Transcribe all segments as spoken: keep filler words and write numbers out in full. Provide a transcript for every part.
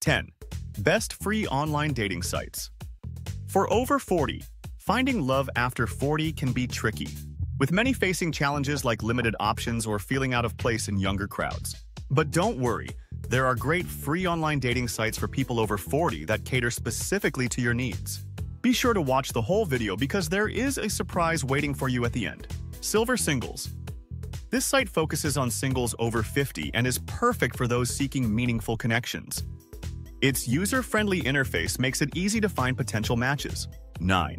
ten. Best free online dating sites. For over forty, finding love after forty can be tricky, with many facing challenges like limited options or feeling out of place in younger crowds. But don't worry, there are great free online dating sites for people over forty that cater specifically to your needs. Be sure to watch the whole video because there is a surprise waiting for you at the end. Silver Singles. This site focuses on singles over fifty and is perfect for those seeking meaningful connections. Its user-friendly interface makes it easy to find potential matches. nine.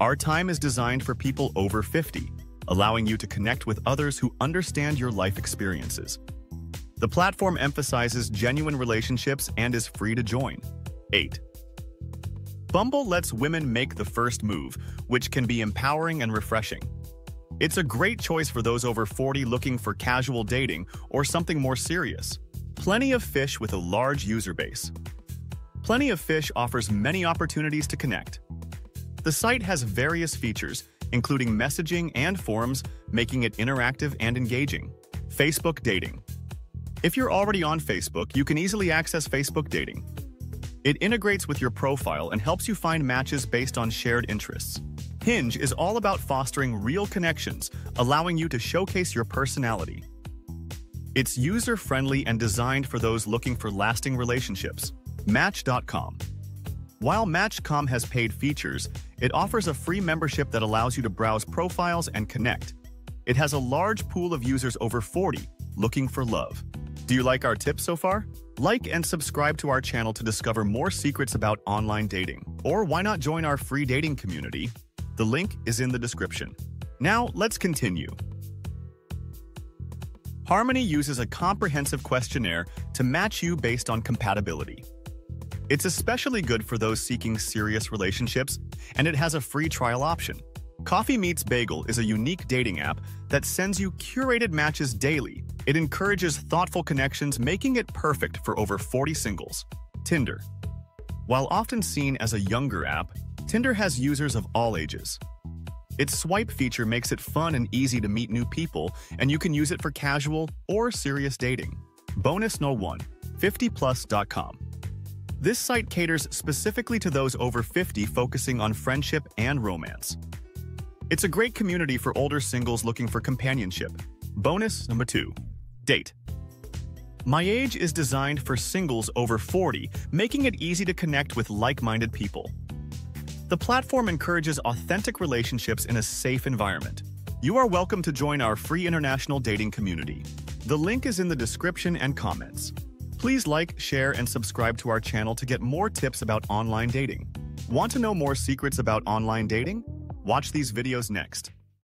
OurTime is designed for people over fifty, allowing you to connect with others who understand your life experiences. The platform emphasizes genuine relationships and is free to join. eight. Bumble lets women make the first move, which can be empowering and refreshing. It's a great choice for those over forty looking for casual dating or something more serious. Plenty of Fish with a large user base. Plenty of Fish offers many opportunities to connect. The site has various features, including messaging and forums, making it interactive and engaging. Facebook Dating. If you're already on Facebook, you can easily access Facebook Dating. It integrates with your profile and helps you find matches based on shared interests. Hinge is all about fostering real connections, allowing you to showcase your personality. It's user-friendly and designed for those looking for lasting relationships. Match dot com. While Match dot com has paid features, it offers a free membership that allows you to browse profiles and connect. It has a large pool of users over forty looking for love. Do you like our tips so far? Like and subscribe to our channel to discover more secrets about online dating. Or why not join our free dating community? The link is in the description. Now, let's continue. Harmony uses a comprehensive questionnaire to match you based on compatibility. It's especially good for those seeking serious relationships, and it has a free trial option. Coffee Meets Bagel is a unique dating app that sends you curated matches daily. It encourages thoughtful connections, making it perfect for over forty singles. Tinder. While often seen as a younger app, Tinder has users of all ages. Its swipe feature makes it fun and easy to meet new people, and you can use it for casual or serious dating. Bonus number one, fifty plus dot com. This site caters specifically to those over fifty focusing on friendship and romance. It's a great community for older singles looking for companionship. Bonus number two, Date. My Age is designed for singles over forty, making it easy to connect with like-minded people. The platform encourages authentic relationships in a safe environment. You are welcome to join our free international dating community. The link is in the description and comments. Please like, share, and subscribe to our channel to get more tips about online dating. Want to know more secrets about online dating? Watch these videos next.